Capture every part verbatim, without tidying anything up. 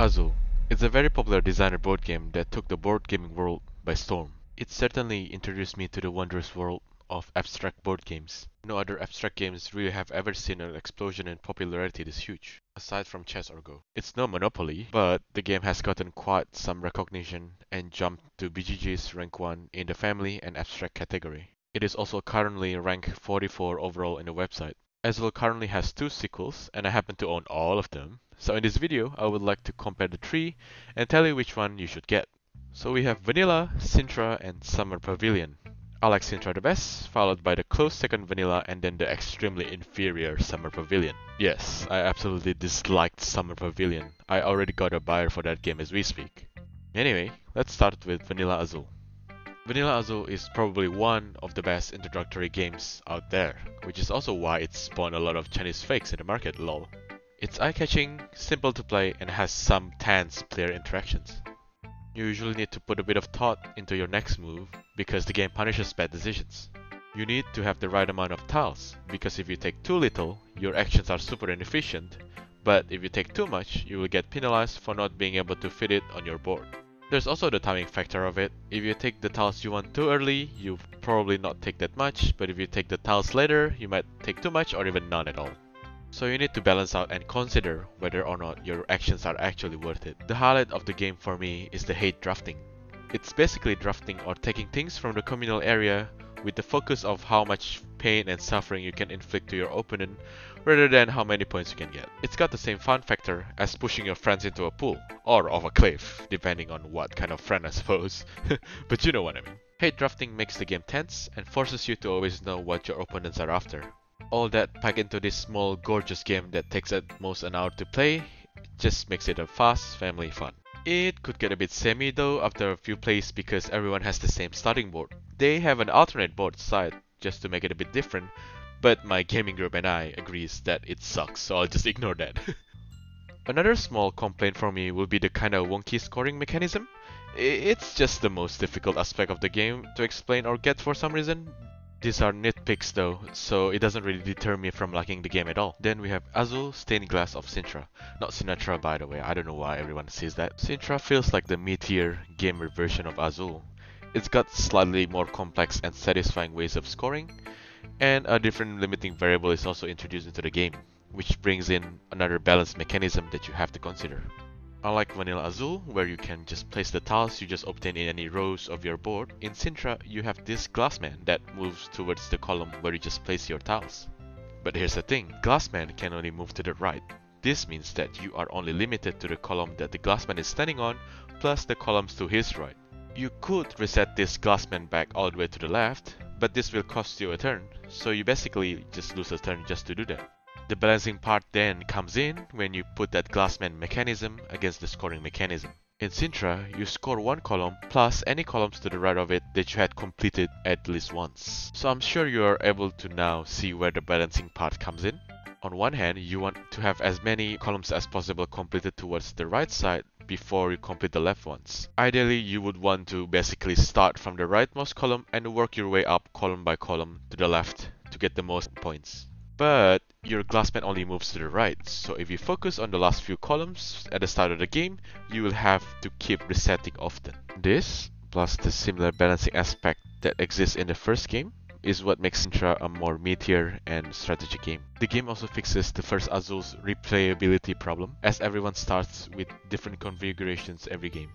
Azul. It's a very popular designer board game that took the board gaming world by storm. It certainly introduced me to the wondrous world of abstract board games. No other abstract games really have ever seen an explosion in popularity this huge, aside from chess or Go. It's no Monopoly, but the game has gotten quite some recognition and jumped to B G G's rank one in the family and abstract category. It is also currently rank forty-four overall in the website. Azul currently has two sequels, and I happen to own all of them, so in this video I would like to compare the three and tell you which one you should get. So we have Vanilla, Sintra and Summer Pavilion. I like Sintra the best, followed by the close second Vanilla and then the extremely inferior Summer Pavilion. Yes, I absolutely disliked Summer Pavilion. I already got a buyer for that game as we speak. Anyway, let's start with Vanilla Azul. Vanilla Azul is probably one of the best introductory games out there, which is also why it spawned a lot of Chinese fakes in the market, lol. It's eye-catching, simple to play and has some tense player interactions. You usually need to put a bit of thought into your next move because the game punishes bad decisions. You need to have the right amount of tiles because if you take too little, your actions are super inefficient, but if you take too much, you will get penalized for not being able to fit it on your board. There's also the timing factor of it. If you take the tiles you want too early, you'll probably not take that much, but if you take the tiles later, you might take too much or even none at all. So you need to balance out and consider whether or not your actions are actually worth it. The highlight of the game for me is the hate drafting. It's basically drafting or taking things from the communal area with the focus of how much pain and suffering you can inflict to your opponent rather than how many points you can get. It's got the same fun factor as pushing your friends into a pool or off a cliff, depending on what kind of friend I suppose, but you know what I mean. Hate drafting makes the game tense and forces you to always know what your opponents are after. All that packed into this small, gorgeous game that takes at most an hour to play, it just makes it a fast, family fun. It could get a bit semi though after a few plays because everyone has the same starting board. They have an alternate board side just to make it a bit different, but my gaming group and I agrees that it sucks, so I'll just ignore that. Another small complaint for me would be the kinda wonky scoring mechanism. It's just the most difficult aspect of the game to explain or get for some reason. These are nitpicks though, so it doesn't really deter me from liking the game at all. Then we have Azul Stained Glass of Sintra. Not Sinatra by the way, I don't know why everyone says that. Sintra feels like the mid-tier gamer version of Azul. It's got slightly more complex and satisfying ways of scoring, and a different limiting variable is also introduced into the game, which brings in another balance mechanism that you have to consider. Unlike Vanilla Azul, where you can just place the tiles you just obtain in any rows of your board, in Sintra you have this Glassman that moves towards the column where you just place your tiles. But here's the thing, Glassman can only move to the right. This means that you are only limited to the column that the Glassman is standing on, plus the columns to his right. You could reset this Glassman back all the way to the left, but this will cost you a turn, so you basically just lose a turn just to do that. The balancing part then comes in when you put that Glassman mechanism against the scoring mechanism. In Sintra, you score one column plus any columns to the right of it that you had completed at least once. So I'm sure you are able to now see where the balancing part comes in. On one hand, you want to have as many columns as possible completed towards the right side before you complete the left ones. Ideally, you would want to basically start from the rightmost column and work your way up column by column to the left to get the most points. But your Glassman only moves to the right, so if you focus on the last few columns at the start of the game, you will have to keep resetting often. This, plus the similar balancing aspect that exists in the first game, is what makes Sintra a more mid-tier and strategy game. The game also fixes the first Azul's replayability problem, as everyone starts with different configurations every game.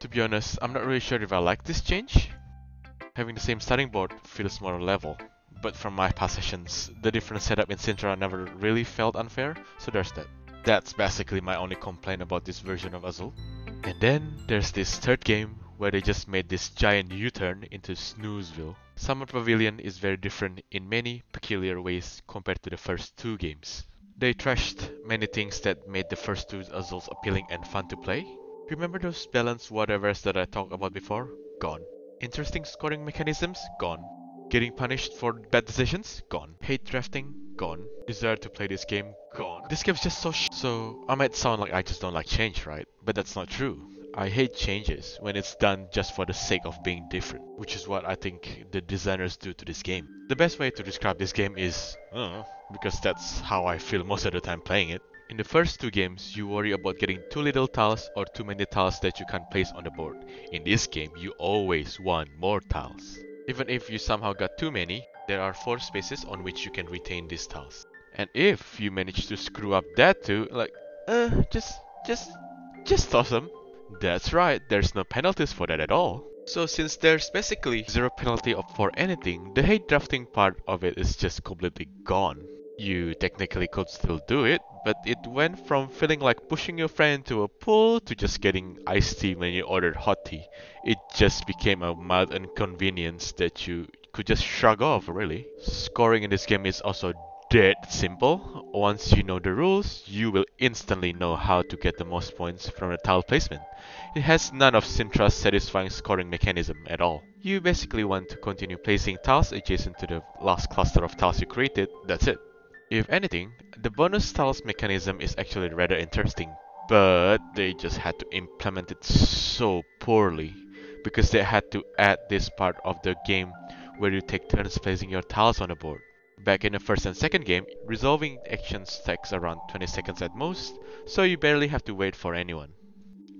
To be honest, I'm not really sure if I like this change. Having the same starting board feels more level. But from my past sessions, the different setup in Sintra never really felt unfair, so there's that. That's basically my only complaint about this version of Azul. And then there's this third game where they just made this giant U-turn into Snoozeville. Summer Pavilion is very different in many peculiar ways compared to the first two games. They trashed many things that made the first two Azuls appealing and fun to play. Remember those balanced whatevers that I talked about before? Gone. Interesting scoring mechanisms? Gone. Getting punished for bad decisions? Gone. Hate drafting? Gone. Desire to play this game? Gone. This game's just so sh- So, I might sound like I just don't like change, right? But that's not true. I hate changes when it's done just for the sake of being different, which is what I think the designers do to this game. The best way to describe this game is, I don't know, because that's how I feel most of the time playing it. In the first two games, you worry about getting too little tiles or too many tiles that you can't place on the board. In this game, you always want more tiles. Even if you somehow got too many, there are four spaces on which you can retain these tiles. And if you manage to screw up that too, like, uh, just, just, just toss them. That's right, there's no penalties for that at all. So since there's basically zero penalty for anything, the hate drafting part of it is just completely gone. You technically could still do it, but it went from feeling like pushing your friend into a pool to just getting iced tea when you ordered hot tea. It just became a mild inconvenience that you could just shrug off, really. Scoring in this game is also dead simple. Once you know the rules, you will instantly know how to get the most points from a tile placement. It has none of Sintra's satisfying scoring mechanism at all. You basically want to continue placing tiles adjacent to the last cluster of tiles you created, that's it. If anything, the bonus tiles mechanism is actually rather interesting, but they just had to implement it so poorly, because they had to add this part of the game where you take turns placing your tiles on the board. Back in the first and second game, resolving actions takes around twenty seconds at most, so you barely have to wait for anyone.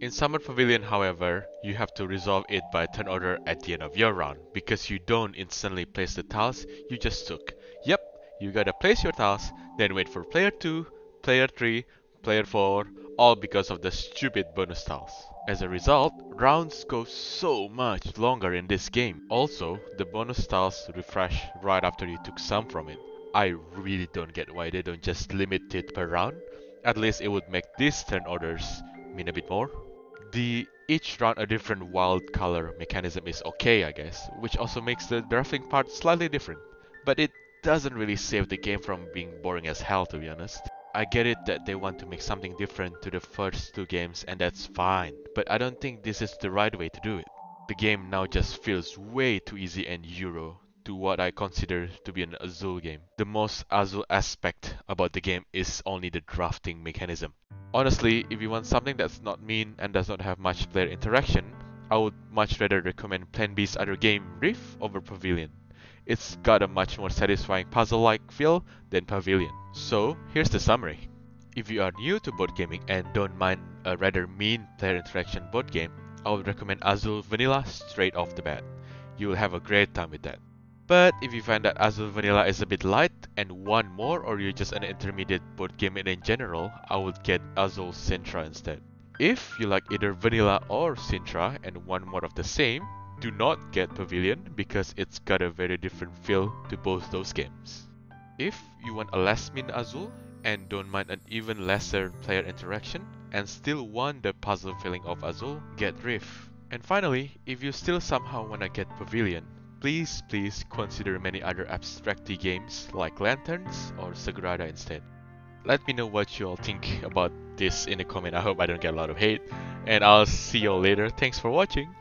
In Summer Pavilion, however, you have to resolve it by turn order at the end of your round, because you don't instantly place the tiles you just took. Yep, you gotta place your tiles, then wait for player two, player three, player four, all because of the stupid bonus tiles. As a result, rounds go so much longer in this game. Also, the bonus tiles refresh right after you took some from it. I really don't get why they don't just limit it per round. At least it would make these turn orders mean a bit more. The each round a different wild color mechanism is okay, I guess, which also makes the drafting part slightly different. But it doesn't really save the game from being boring as hell, to be honest. I get it that they want to make something different to the first two games, and that's fine, but I don't think this is the right way to do it. The game now just feels way too easy and Euro to what I consider to be an Azul game. The most Azul aspect about the game is only the drafting mechanism. Honestly, if you want something that's not mean and does not have much player interaction, I would much rather recommend Plan B's other game, Rift, over Pavilion. It's got a much more satisfying puzzle-like feel than Pavilion. So, here's the summary. If you are new to board gaming and don't mind a rather mean player interaction board game, I would recommend Azul Vanilla straight off the bat. You will have a great time with that. But if you find that Azul Vanilla is a bit light and want more, or you're just an intermediate board game in general, I would get Azul Sintra instead. If you like either Vanilla or Sintra and want more of the same, do not get Pavilion, because it's got a very different feel to both those games. If you want a last minute Azul and don't mind an even lesser player interaction and still want the puzzle feeling of Azul, get Rift. And finally, if you still somehow want to get Pavilion, please please consider many other abstracty games like Lanterns or Sagrada instead. Let me know what you all think about this in the comment. I hope I don't get a lot of hate, and I'll see you all later. Thanks for watching.